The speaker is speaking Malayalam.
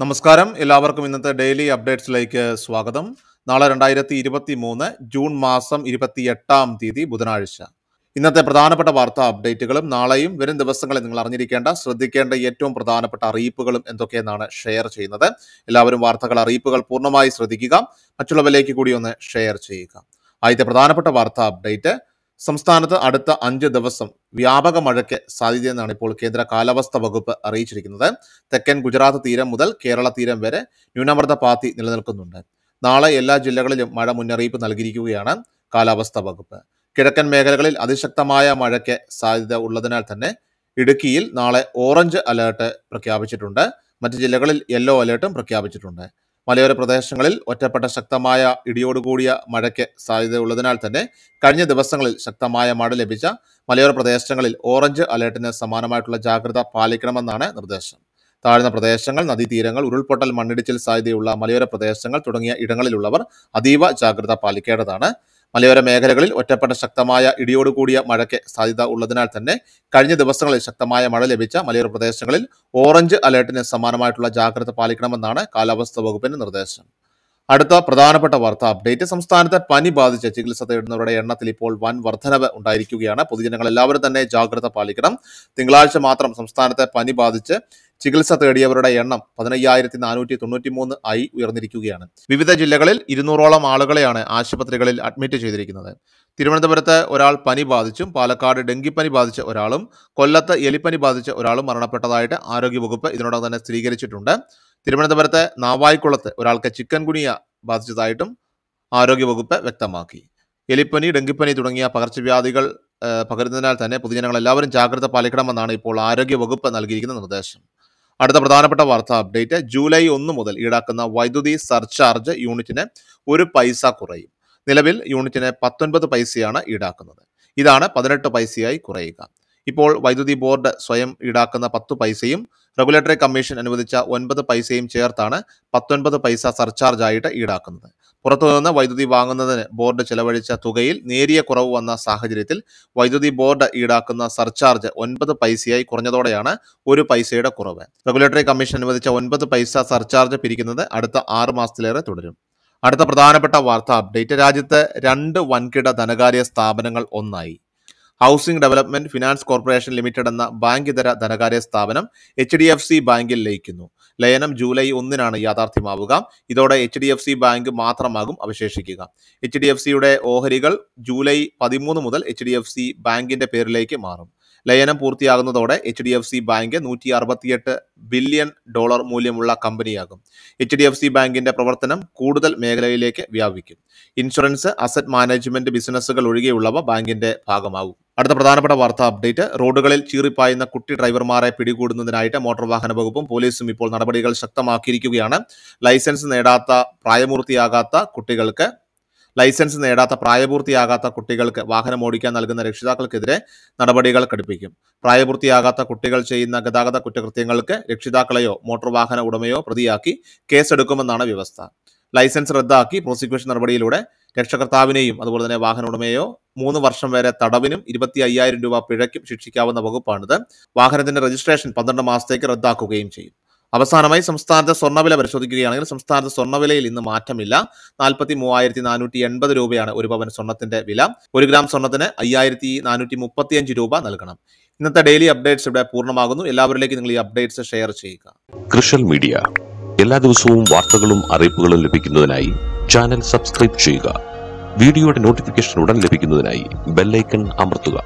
Namaskaram, Elavarkum in the daily updates like Swagadam, Nala and Irati Iripati Mona, June Masam Iripati at Tam Titi, Budanarisha. In the Pradana Patavartha update, Nalayim, wherein the Vessangal and Larnikanda, Sradikanda Yetum Pradana Pata Repugal and Tokenana share China, Elavarum Vartakala Repugal Purnama is Radikiga, Machulavaki Gudion share Chika. I the Pradana Patavartha update. സംസ്ഥാനത്ത് അടുത്ത 5 ദിവസം വ്യാപക മഴയ്ക്ക് സാധ്യതയെന്നാണ് ഇപ്പോൾ കേന്ദ്ര കാലാവസ്ഥ വകുപ്പ് അറിയിച്ചിരിക്കുന്നത്. തെക്കൻ ഗുജറാത്ത് തീരം മുതൽ കേരള തീരം വരെ ന്യൂനമർദ്ദ പാത്തി നിലനിൽക്കുന്നുണ്ട്. നാളെ എല്ലാ ജില്ലകളിലും മഴ മുന്നറിയിപ്പ് നൽകിയിരിക്കുകയാണ് കാലാവസ്ഥ വകുപ്പ്. കിഴക്കൻ മേഖലകളിൽ അതിശക്തമായ മഴയ്ക്ക് സാധ്യത ഉള്ളതിനാൽ തന്നെ ഇടുക്കിയിൽ നാളെ ഓറഞ്ച് അലർട്ട് പ്രഖ്യാപിച്ചിട്ടുണ്ട്. മറ്റ് ജില്ലകളിൽ യെല്ലോ അലർട്ടും പ്രഖ്യാപിച്ചിട്ടുണ്ട്. മലയോര പ്രദേശങ്ങളിൽ ഒറ്റപ്പെട്ട ശക്തമായ ഇടിയോടുകൂടിയ മഴയ്ക്ക് സാധ്യതയുള്ളതിനാൽ തന്നെ കഴിഞ്ഞ ദിവസങ്ങളിൽ ശക്തമായ മഴ ലഭിച്ച മലയോര പ്രദേശങ്ങളിൽ ഓറഞ്ച് അലേർട്ടിന് സമാനമായിട്ടുള്ള ജാഗ്രത പാലിക്കണമെന്നാണ് നിർദ്ദേശം. താഴ്ന്ന പ്രദേശങ്ങൾ, നദീതീരങ്ങൾ, ഉരുൾപൊട്ടൽ, മണ്ണിടിച്ചിൽ സാധ്യതയുള്ള മലയോര പ്രദേശങ്ങൾ തുടങ്ങിയ ഇടങ്ങളിലുള്ളവർ അതീവ ജാഗ്രത പാലിക്കേണ്ടതാണ്. മലയോര മേഖലകളിൽ ഒറ്റപ്പെട്ട ശക്തമായ ഇടിയോടുകൂടിയ മഴയ്ക്ക് സാധ്യത ഉള്ളതിനാൽ തന്നെ കഴിഞ്ഞ ദിവസങ്ങളിൽ ശക്തമായ മഴ ലഭിച്ച മലയോര പ്രദേശങ്ങളിൽ ഓറഞ്ച് അലേർട്ടിന് സമാനമായിട്ടുള്ള ജാഗ്രത പാലിക്കണമെന്നാണ് കാലാവസ്ഥാ വകുപ്പിന്റെ നിർദ്ദേശം. അടുത്ത പ്രധാനപ്പെട്ട വാർത്താ അപ്ഡേറ്റ്. സംസ്ഥാനത്തെ പനി ബാധിച്ച് ചികിത്സ തേടുന്നവരുടെ എണ്ണത്തിൽ ഇപ്പോൾ വൻ വർധനവ് ഉണ്ടായിരിക്കുകയാണ്. പൊതുജനങ്ങൾ എല്ലാവരും തന്നെ ജാഗ്രത പാലിക്കണം. തിങ്കളാഴ്ച മാത്രം സംസ്ഥാനത്തെ പനി ബാധിച്ച് ചികിത്സ തേടിയവരുടെ എണ്ണം 15,493 ആയി ഉയർന്നിരിക്കുകയാണ്. വിവിധ ജില്ലകളിൽ 200ഓളം ആളുകളെയാണ് ആശുപത്രികളിൽ അഡ്മിറ്റ് ചെയ്തിരിക്കുന്നത്. തിരുവനന്തപുരത്ത് ഒരാൾ പനി ബാധിച്ചും പാലക്കാട് ഡെങ്കിപ്പനി ബാധിച്ച ഒരാളും കൊല്ലത്ത് എലിപ്പനി ബാധിച്ച ഒരാളും മരണപ്പെട്ടതായിട്ട് ആരോഗ്യവകുപ്പ് ഇതിനോടകം തന്നെ സ്ഥിരീകരിച്ചിട്ടുണ്ട്. തിരുവനന്തപുരത്തെ നാവായിക്കുളത്ത് ഒരാൾക്ക് ചിക്കൻ ഗുനിയ ബാധിച്ചതായിട്ടും ആരോഗ്യവകുപ്പ് വ്യക്തമാക്കി. എലിപ്പനി, ഡെങ്കിപ്പനി തുടങ്ങിയ പകർച്ചവ്യാധികൾ പകരുന്നതിനാൽ തന്നെ പൊതുജനങ്ങൾ എല്ലാവരും ജാഗ്രത പാലിക്കണമെന്നാണ് ഇപ്പോൾ ആരോഗ്യവകുപ്പ് നൽകിയിരിക്കുന്ന നിർദ്ദേശം. അടുത്ത പ്രധാനപ്പെട്ട വാർത്താ അപ്ഡേറ്റ്. ജൂലൈ 1 മുതൽ ഈടാക്കുന്ന വൈദ്യുതി സർചാർജ് യൂണിറ്റിന് 1 പൈസ കുറയും. നിലവിൽ യൂണിറ്റിന് 19 പൈസയാണ് ഈടാക്കുന്നത്. ഇതാണ് 18 പൈസയായി കുറയുക. ഇപ്പോൾ വൈദ്യുതി ബോർഡ് സ്വയം ഈടാക്കുന്ന 10 പൈസയും റെഗുലേറ്ററി കമ്മീഷൻ അനുവദിച്ച 9 പൈസയും ചേർത്താണ് 19 പൈസ സർചാർജ് ആയിട്ട് ഈടാക്കുന്നത്. പുറത്തുനിന്ന് വൈദ്യുതി വാങ്ങുന്നതിന് ബോർഡ് ചെലവഴിച്ച തുകയിൽ നേരിയ കുറവ് വന്ന സാഹചര്യത്തിൽ വൈദ്യുതി ബോർഡ് ഈടാക്കുന്ന സർചാർജ് 9 പൈസയായി കുറഞ്ഞതോടെയാണ് 1 പൈസയുടെ കുറവ്. റെഗുലേറ്ററി കമ്മീഷൻ അനുവദിച്ച 9 പൈസ സർചാർജ് പിരിക്കുന്നത് അടുത്ത 6 മാസത്തിലേറെ തുടരും. അടുത്ത പ്രധാനപ്പെട്ട വാർത്താ അപ്ഡേറ്റ്. രാജ്യത്ത് 2 വൻകിട ധനകാര്യ സ്ഥാപനങ്ങൾ ഒന്നായി. Housing development finance corporation limited എന്ന ബാങ്ക് ഇതര ധനകാര്യ സ്ഥാപനം HDFC ബാങ്കിൽ ലയിക്കുന്നു. ലയനം ജൂലൈ 1 യാഥാർത്ഥ്യമാവുക. ഇതോടെ HDFC ബാങ്ക് മാത്രമാകും അവശേഷിക്കുക. HDFCയുടെ ഓഹരികൾ ജൂലൈ 13 മുതൽ HDFC ബാങ്കിന്റെ പേരിലേക്ക് മാറും. ലയനം പൂർത്തിയാകുന്നതോടെ HDFC ബാങ്ക് $168 ബില്യൺ മൂല്യമുള്ള കമ്പനിയാകും. HDFC ബാങ്കിന്റെ പ്രവർത്തനം കൂടുതൽ മേഖലയിലേക്ക് വ്യാപിക്കും. ഇൻഷുറൻസ്, അസറ്റ് മാനേജ്മെന്റ് ബിസിനസ്സുകൾ ഒഴികെയുള്ളവ ബാങ്കിന്റെ ഭാഗമാകും. അടുത്ത പ്രധാനപ്പെട്ട വാർത്താ അപ്ഡേറ്റ്. റോഡുകളിൽ ചീറിപ്പായുന്ന കുട്ടി ഡ്രൈവർമാരെ പിടികൂടുന്നതിനായിട്ട് മോട്ടോർ വാഹന വകുപ്പും പോലീസും ഇപ്പോൾ നടപടികൾ ശക്തമാക്കിയിരിക്കുകയാണ്. ലൈസൻസ് നേടാത്ത പ്രായപൂർത്തിയാകാത്ത കുട്ടികൾക്ക് വാഹനം ഓടിക്കാൻ നൽകുന്ന രക്ഷിതാക്കൾക്കെതിരെ നടപടികൾ കടുപ്പിക്കും. പ്രായപൂർത്തിയാകാത്ത കുട്ടികൾ ചെയ്യുന്ന ഗതാഗത കുറ്റകൃത്യങ്ങൾക്ക് രക്ഷിതാക്കളെയോ മോട്ടോർ വാഹന ഉടമയോ പ്രതിയാക്കി കേസെടുക്കുമെന്നാണ് വ്യവസ്ഥ. ലൈസൻസ് റദ്ദാക്കി പ്രോസിക്യൂഷൻ നടപടിയിലൂടെ രക്ഷകർത്താവിനെയും അതുപോലെ തന്നെ വാഹന ഉടമയോ 3 വർഷം വരെ തടവിനും $25,000 പിഴയ്ക്കും ശിക്ഷിക്കാവുന്ന വകുപ്പാണിത്. വാഹനത്തിന്റെ രജിസ്ട്രേഷൻ 12 മാസത്തേക്ക് റദ്ദാക്കുകയും ചെയ്യും. അവസാനമായി സംസ്ഥാനത്തെ സ്വർണ്ണവില പരിശോധിക്കുകയാണെങ്കിൽ സംസ്ഥാനത്തെ സ്വർണ്ണവിലയിൽ ഇന്ന് മാറ്റമില്ല. 43,480 രൂപയാണ് ഒരു പവൻ സ്വർണ്ണത്തിന്റെ വില. 1 ഗ്രാം സ്വർണ്ണത്തിന് 5,435 രൂപ നൽകണം. ഇന്നത്തെ ഡെയിലി അപ്ഡേറ്റ്സ് ഇവിടെ പൂർണ്ണമാകുന്നു. എല്ലാവരിലേക്ക് നിങ്ങൾ ഈ അപ്ഡേറ്റ്സ് ഷെയർ ചെയ്യുക. കൃഷൽ മീഡിയ എല്ലാ ദിവസവും വാർത്തകളും അറിയിപ്പുകളും ലഭിക്കുന്നതിനായി ചാനൽ സബ്സ്ക്രൈബ് ചെയ്യുക. വീഡിയോയുടെ നോട്ടിഫിക്കേഷൻ ഉടൻ ലഭിക്കുന്നതിനായി ബെൽ ഐക്കൺ അമർത്തുക.